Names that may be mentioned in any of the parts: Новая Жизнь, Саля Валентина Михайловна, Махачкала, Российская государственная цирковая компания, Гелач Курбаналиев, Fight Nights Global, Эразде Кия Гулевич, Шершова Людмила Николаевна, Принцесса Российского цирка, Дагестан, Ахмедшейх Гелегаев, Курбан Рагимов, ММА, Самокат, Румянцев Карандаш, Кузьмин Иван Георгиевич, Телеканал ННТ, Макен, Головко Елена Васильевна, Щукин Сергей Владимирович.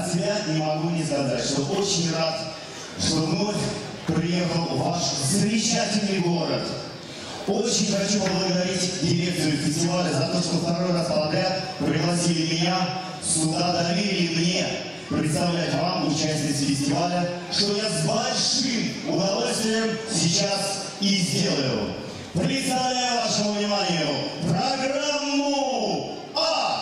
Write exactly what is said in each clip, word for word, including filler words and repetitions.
От себя не могу не сказать, что очень рад, что вновь приехал в ваш замечательный город. Очень хочу поблагодарить дирекцию фестиваля за то, что второй раз подряд пригласили меня, сюда доверили мне представлять вам, участниц фестиваля, что я с большим удовольствием сейчас и сделаю. Представляю вашему вниманию программу А!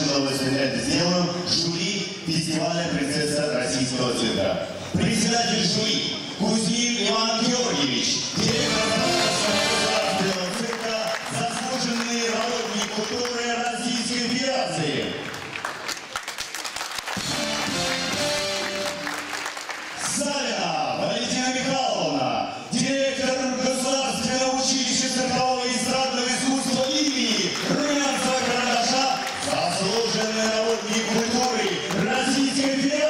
завершено это дело жюри фестиваля «Принцесса Российского центра». Председатель жюри Кузьмин Иван Георгиевич, директор Самоката центра, заслуженный работник культуры Российской Федерации. Саля Валентина Михайловна, директор Государственного училища циркового и эстрадного искусства имени Румянцева Карандаша, заслуженный работник культуры Российской Федерации.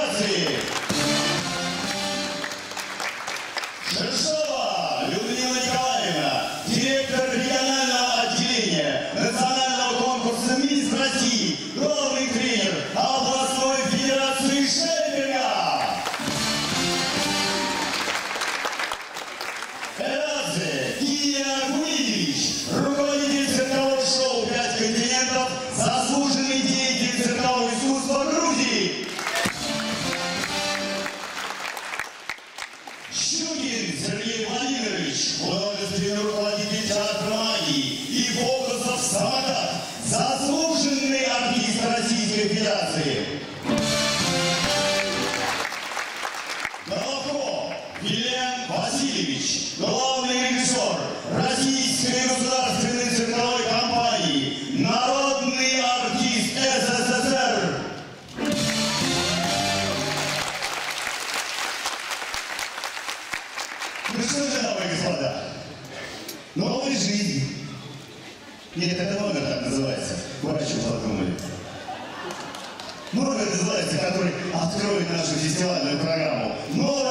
Шершова Людмила Николаевна, директор регионального отделения национального конкурса «Мисс России», главный тренер областной федерации «Шепеля». Эразде Кия Гулевич, руководитель циркового шоу «Пять континентов», заслуженный деятель циркового искусства Грузии. Щукин Сергей Владимирович, художественный руководитель театра магии и фокусов «Самокат», заслуженный артист Российской Федерации. Головко Елена Васильевич, главный режиссер Российской государственной цирковой компании, народный артист СССР. Ну что же, дамы и господа, новая жизнь. Нет, это много так называется. Вы о чем подумали? Много называется, который откроет нашу фестивальную программу. Но